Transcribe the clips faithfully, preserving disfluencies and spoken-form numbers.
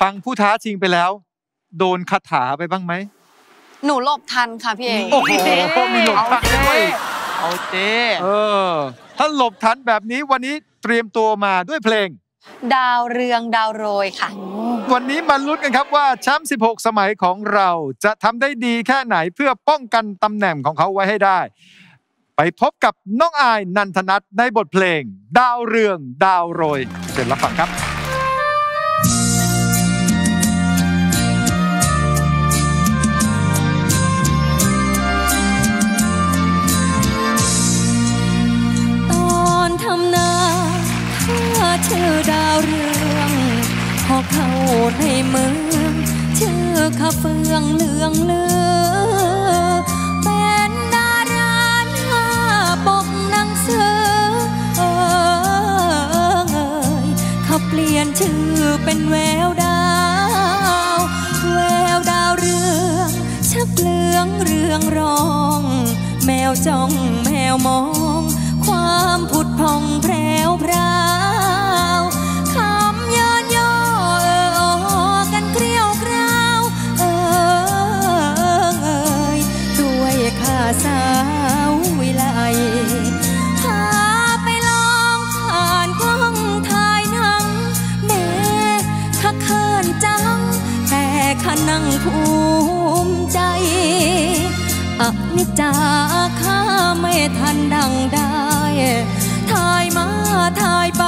ฟังผู้ท้าชิงไปแล้วโดนคาถาไปบ้างไหมหนูหลบทันค่ะพี่เองโอ้โหมีหลบทันด้วยเอาเจเออถ้าหลบทันแบบนี้วันนี้เตรียมตัวมาด้วยเพลงดาวเรืองดาวโรยค่ะวันนี้มาลุ้นกันครับว่าแชมป์สิบหกสมัยของเราจะทำได้ดีแค่ไหนเพื่อป้องกันตำแหน่งของเขาไว้ให้ได้ไปพบกับน้องอายนันทนัทในบทเพลงดาวเรืองดาวโรยเชิญรับฟังครับชื่อดาวเรืองพอเข้าในเมืองชื่อข้าเฟืองเลืองเลือเป็นดาราหน้าปกหนังสือเออเอ่ยเขาเปลี่ยนชื่อเป็นแววดาวแววดาวเรืองชักเลืองเรืองรองแมวจ้องแมวมองความผุดพองแพรวพราวคำย้อนย่อเออกันเกลียวกราวเออเอ่ยด้วยข้าสาววิไลพาไปลองผ่านกล้องถ่ายหนังแม่ข้าเขินจังแต่ข้านั่งภูมิใจอนิจจาข้าไม่ทันดังได้ถ่ายมาถ่ายไป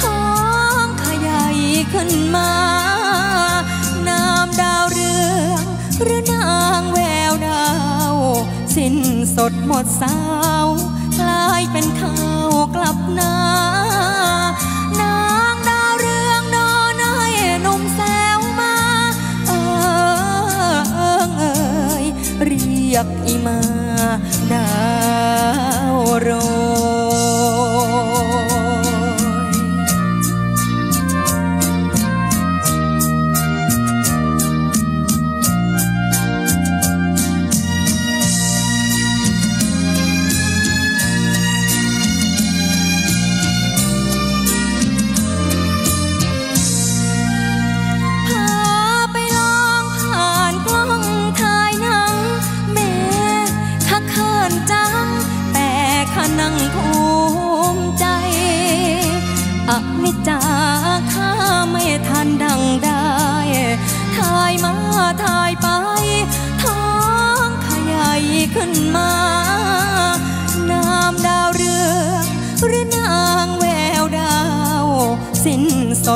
ท้องขยายขึ้นมานามดาวเรืองหรือนางแววดาวสิ้นสดหมดสาวกลายเป็นข้าวกลับนานางดาวเรืองนอนให้หนุ่มแซวมาเออเออเออเรียกอีมาดาวโร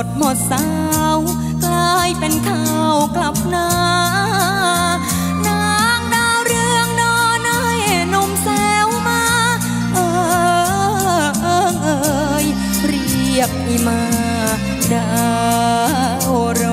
สดหมดสาวกลายเป็นข้าวกลับนานางดาวเรืองนอนให้หนุ่มแซวมาเออเออเออเรียกอีมาดาวโร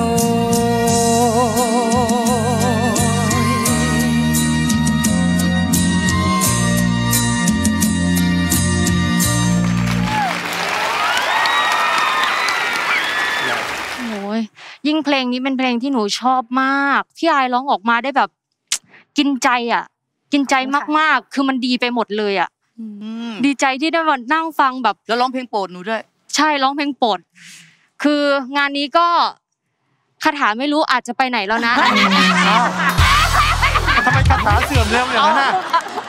ยิ่งเพลงนี้เป็นเพลงที่หนูชอบมากที่อายร้องออกมาได้แบบกินใจอ่ะกินใจมากๆคือมันดีไปหมดเลยอ่ะดีใจที่ได้มานั่งฟังแบบแล้วร้องเพลงโปรดหนูด้วยใช่ร้องเพลงโปรดคืองานนี้ก็คาถาไม่รู้อาจจะไปไหนแล้วนะทำไมคาถาเสื่อมเร็วอย่างนั้นนะ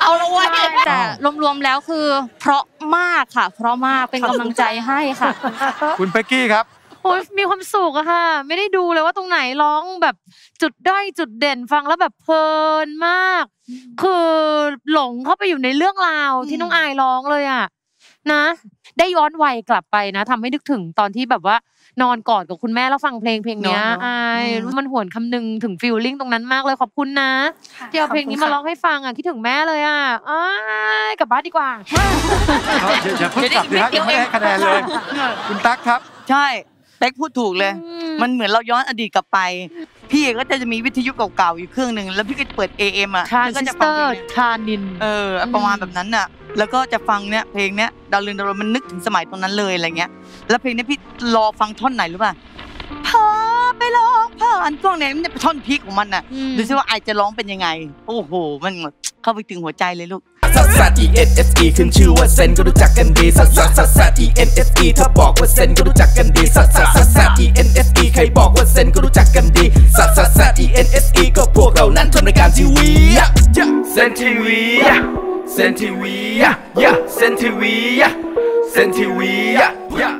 เอาละวะแต่รวมๆแล้วคือเพราะมากค่ะเพราะมากเป็นกำลังใจให้ค่ะคุณเป๊กกี้ครับโอ้ยมีความสุขอะค่ะไม่ได้ดูเลยว่าตรงไหนร้องแบบจุดด้อยจุดเด่นฟังแล้วแบบเพลินมากคือหลงเข้าไปอยู่ในเรื่องราวที่น้องอายร้องเลยอะนะได้ย้อนวัยกลับไปนะทำให้นึกถึงตอนที่แบบว่านอนกอดกับคุณแม่แล้วฟังเพลงเพลงนี้อายมันหวนคำนึงถึงฟีลลิ่งตรงนั้นมากเลยขอบคุณนะที่เอาเพลงนี้มาร้องให้ฟังอะคิดถึงแม่เลยอะอ้ายกลับบ้านดีกว่าอย่าเพิ่งกลับเลยยังไม่ได้คะแนนเลยคุณตั๊กครับใช่เป๊กพูดถูกเลยมันเหมือนเราย้อนอดีตกลับไปพี่ก็จะมีวิทยุเก่าๆอยู่เครื่องหนึ่งแล้วพี่ก็เปิด เอ เอ็ม อ่ะแล้วก็จะฟังทานินเออประมาณแบบนั้นน่ะแล้วก็จะฟังเนี้ยเพลงเนี้ยดาวเรืองดาวโรยมันนึกถึงสมัยตรงนั้นเลยอะไรเงี้ยแล้วเพลงนี้พี่รอฟังท่อนไหนรู้ป่ะพาไปร้องผ่านกล้องไหนมันเป็นท่อนพีคของมันน่ะดูซิว่าไอจะร้องเป็นยังไงโอ้โหมันเข้าไปถึงหัวใจเลยลูก สัสสัส E N S E ขึ้นชื่อว่าเซนก็รู้จักกันดีสัสสัสสัสสัส E N S E ถ้าบอกว่าเซนก็รู้จักกันดีสัสสัสสัสสัส E N S E ใครบอกว่าเซนก็รู้จักกันดีสัสสัสสัส E N S E ก็พวกเรานั้นทำรายการทีวีเซนทีวีเซนทีวีเซนทีวีเซนทีวี